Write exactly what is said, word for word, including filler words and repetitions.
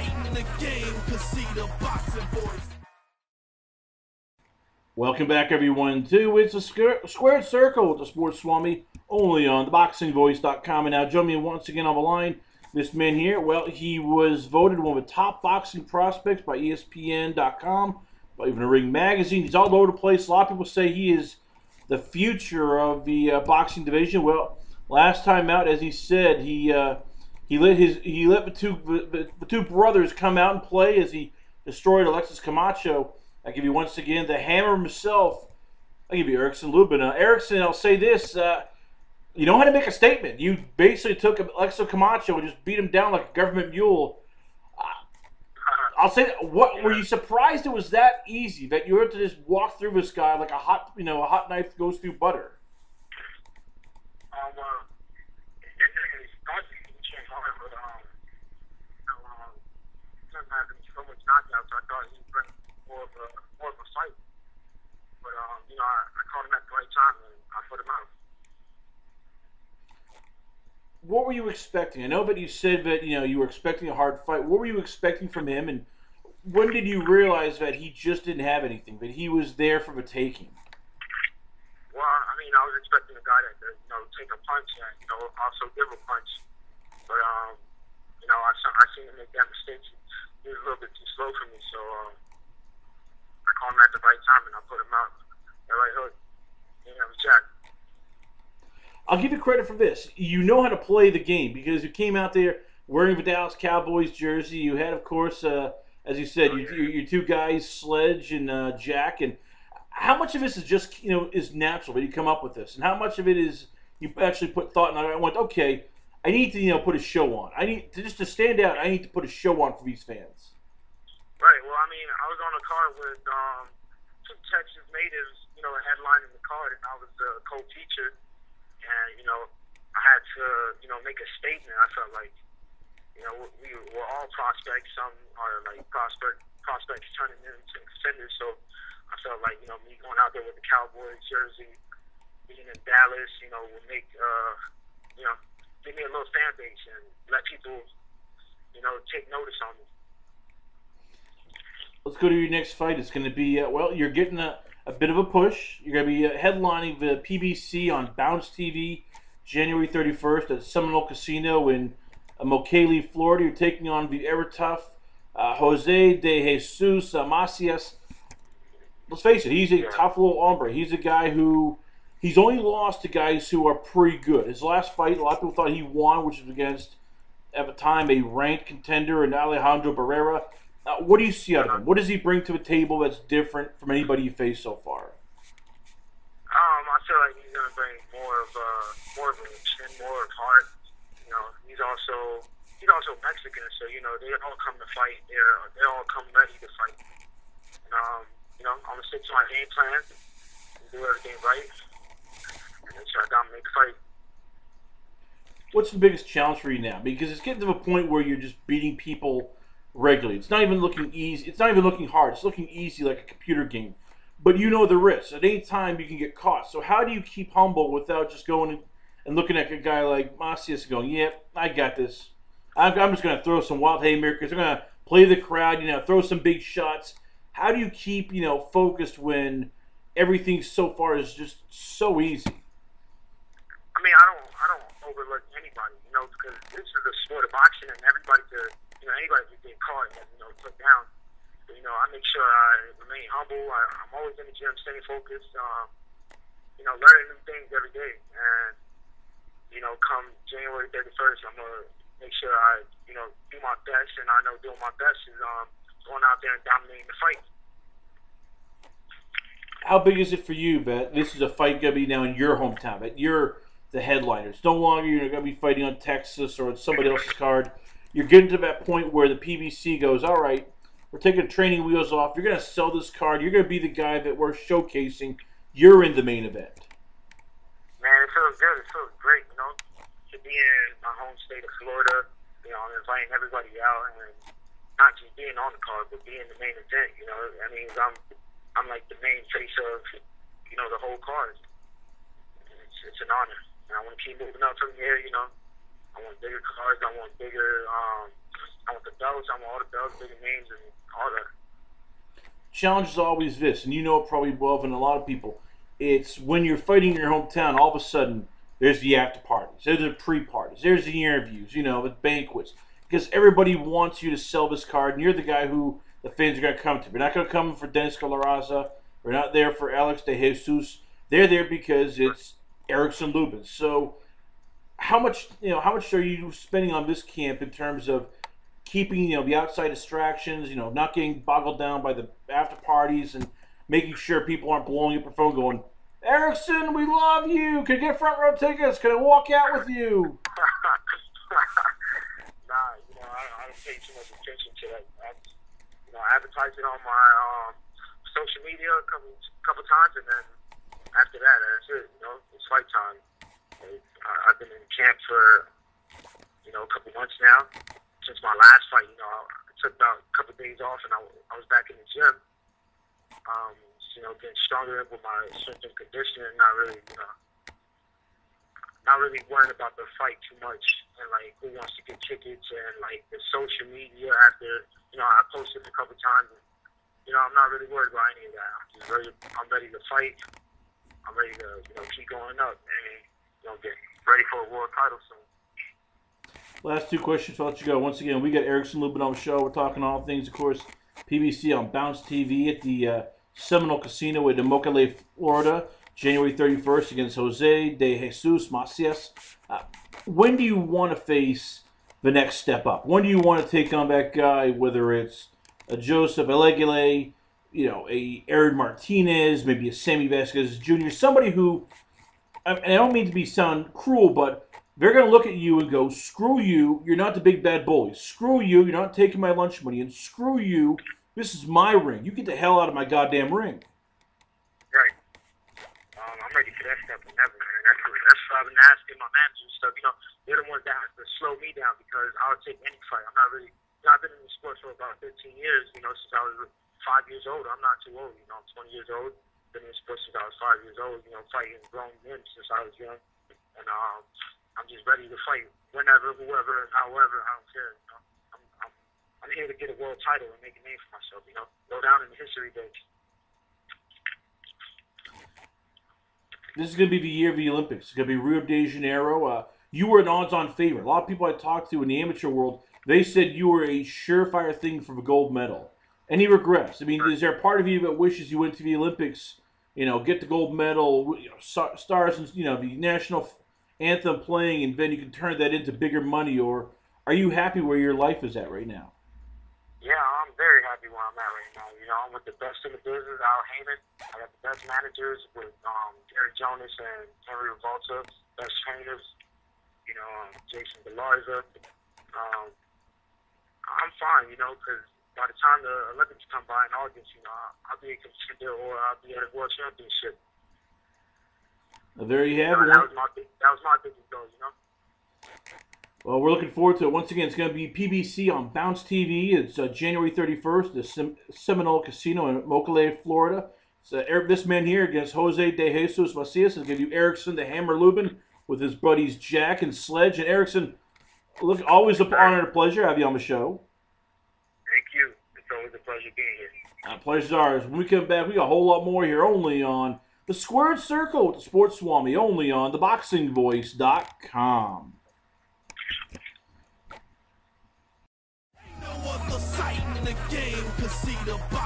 fighting in the game, cause see the boxing voice. Welcome back, everyone, to It's a Squared Circle with the Sports Swami, only on the boxing voice dot com. And now join me once again on the line, this man here. Well, he was voted one of the top boxing prospects by E S P N dot com, by even a Ring magazine. He's all over the place. A lot of people say he is the future of the uh, boxing division. Well, last time out, as he said, he uh, he let his he let the two the, the two brothers come out and play as he destroyed Alexis Camacho. I give you once again the hammer himself. I give you Erickson Lubin. Uh, Erickson, I'll say this: uh, you know how to make a statement. You basically took Alexis Camacho and just beat him down like a government mule. Uh, I'll say, what were you surprised it was that easy, that you were able to just walk through this guy like a hot, you know, a hot knife goes through butter? Um, uh, it did take a dodgy change, however, um, you know, um, since I had so much knockouts, I thought he would bring more of a, more of a fight. But, um, you know, I, I caught him at the right time and I put him out. What were you expecting? I know that you said that, you know, you were expecting a hard fight. What were you expecting from him, and when did you realize that he just didn't have anything, that he was there for the taking? Well, I mean, I was expecting a guy that, you know, take a punch and, you know, also give a punch. But, um, you know, I, I seen him make that mistake. He was a little bit too slow for me, so um, I called him at the right time and I put him out. That right hook, you know, Jack. I'll give you credit for this. You know how to play the game because you came out there wearing the Dallas Cowboys jersey. You had, of course, uh, as you said, oh, yeah. your, your two guys, Sledge and uh, Jack, and how much of this is just, you know, is natural that you come up with this, and how much of it is you actually put thought? And I went, okay, I need to, you know, put a show on. I need to, just to stand out, I need to put a show on for these fans. Right. Well, I mean, I was on a card with um, two Texas natives, you know, a headline in the card, and I was the co-teacher, and you know, I had to, you know, make a statement. I felt like, you know, we were all prospects. Some are like prospect prospects turning into contenders, so. I felt like, you know, me going out there with the Cowboys jersey, being in Dallas, you know, would make, uh, you know, give me a little fan base and let people, you know, take notice on me. Let's go to your next fight. It's going to be, uh, well, you're getting a, a bit of a push. You're going to be uh, headlining the P B C on Bounce T V January thirty-first at Seminole Casino in Immokalee, Florida. You're taking on the ever-tough uh, Jose De Jesus Amacias. Let's face it, he's a tough little hombre. He's a guy who, he's only lost to guys who are pretty good. His last fight, a lot of people thought he won, which was against, at the time, a ranked contender in Alejandro Barrera. Uh, what do you see out of him? What does he bring to the table that's different from anybody you faced so far? Um, I feel like he's going to bring more of, uh, more of an action, more of heart. You know, he's also, he's also Mexican, so, you know, they all come to fight. They're, they all come ready to fight. And, um, you know, I'm going to stick to my game plan, do everything right, and then try to dominate the fight. What's the biggest challenge for you now? Because it's getting to the point where you're just beating people regularly. It's not even looking easy. It's not even looking hard. It's looking easy like a computer game. But you know the risks. At any time, you can get caught. So how do you keep humble without just going and looking at a guy like Macias and going, yep, yeah, I got this. I'm just going to throw some wild haymakers. I'm going to play the crowd, you know, throw some big shots. How do you keep, you know, focused when everything so far is just so easy? I mean, I don't, I don't overlook anybody, you know, because this is a sport of boxing, and everybody could, you know, anybody could get caught and, you know, put down. But, you know, I make sure I remain humble. I, I'm always in the gym, staying focused. Um, you know, learning new things every day, and you know, come January thirty-first, I'm gonna make sure I, you know, do my best, and I know doing my best is, um. going out there and dominating the fight. How big is it for you that this is a fight going to be now in your hometown, that you're the headliner? It's no longer you're going to be fighting on Texas or on somebody else's card. You're getting to that point where the P B C goes, all right, we're taking the training wheels off. You're going to sell this card. You're going to be the guy that we're showcasing. You're in the main event. Man, it feels good. It feels great, you know, to be in my home state of Florida, you know, inviting everybody out and not just being on the card, but being the main event, you know. I mean, I'm, I'm like the main face of, you know, the whole card. It's, it's an honor, and I want to keep moving up from here, you know. I want bigger cards. I want bigger, um, I I want the belts. I want all the belts, big names, and all that. Challenge is always this, and you know it probably well, and a lot of people. It's when you're fighting in your hometown, all of a sudden there's the after parties, there's the pre parties, there's the interviews, you know, the banquets, because everybody wants you to sell this card, and you're the guy who the fans are going to come to. We're not going to come for Dennis Calaraza. We're not there for Alex De Jesus. They're there because it's Erickson Lubin. So, how much you know? How much are you spending on this camp in terms of keeping you know the outside distractions? You know, not getting boggled down by the after parties and making sure people aren't blowing up their phone going, "Erickson, we love you. Can I get front row tickets? Can I walk out with you?" Nah, you know, I, I don't pay too much attention to that. I, you know, I advertise it on my um, social media a couple, couple times, and then after that, that's it. You know, it's fight time. You know, I, I've been in camp for, you know, a couple months now. Since my last fight, you know, I took about a couple of days off, and I, I was back in the gym. Um, you know, getting stronger with my strength and conditioning, not really, you know, not really worrying about the fight too much. And, like, who wants to get tickets and, like, the social media after, you know, I posted a couple times. And, you know, I'm not really worried about any of that. I'm just ready, I'm ready to fight. I'm ready to, you know, keep going up and, you know, get ready for a world title soon. Last two questions, I'll let you go. Once again, we got Erickson Lubin on the show. We're talking all things, of course, P B C on Bounce T V at the uh, Seminole Casino in Immokalee, Florida, January thirty-first against Jose De Jesus Amacias. Uh, when do you want to face the next step up? When do you want to take on that guy, whether it's a Joseph Alegile, you know, a Aaron Martinez, maybe a Sammy Vasquez Junior, somebody who, and I don't mean to be sound cruel, but they're going to look at you and go, screw you, you're not the big bad bully. Screw you, you're not taking my lunch money. And screw you, this is my ring. You get the hell out of my goddamn ring. Right. Um, I'm ready for that step and never, man. That's, that's what I've been asking my manager and stuff. You know, they're the ones that have to slow me down because I'll take any fight. I'm not really, you know, I've been in the sports for about fifteen years, you know, since I was five years old. I'm not too old, you know, I'm twenty years old. Been in the sports since I was five years old, you know, fighting grown men since I was young. And um, I'm just ready to fight whenever, whoever, however, I don't care, you know. I'm, I'm, I'm here to get a world title and make a name for myself, you know, go down in the history books. This is going to be the year of the Olympics. It's going to be Rio de Janeiro. Uh, you were an odds-on favorite. A lot of people I talked to in the amateur world, they said you were a surefire thing for the gold medal. Any regrets? I mean, is there a part of you that wishes you went to the Olympics, you know, get the gold medal, you know, stars, and you know, the national anthem playing, and then you can turn that into bigger money? Or are you happy where your life is at right now? Yeah, I'm very happy where I'm at right now. You know, I'm with the best in the business, Al Hayman. I got the best managers with um, Jared Jonas and Henry Revolta, best trainers, you know, um, Jason Belarza. Um, I'm fine, you know, because by the time the Olympics come by in August, you know, I'll be a contender or I'll be at a world championship. Well, there you have it. That was my biggest goal, you know. Well, we're looking forward to it. Once again, it's going to be P B C on Bounce T V. It's uh, January thirty-first, the Sem Seminole Casino in Immokalee, Florida. So, uh, this man here against Jose De Jesus Amacias is going to do Erickson the Hammer Lubin with his buddies Jack and Sledge. And Erickson, look, always an honor and a pleasure to have you on the show. Thank you. It's always a pleasure being here. Our pleasure's ours. When we come back, we got a whole lot more here only on The Squared Circle with the Sports Swami, only on the boxing voice dot com. Ain't no other sight in the game can see the box.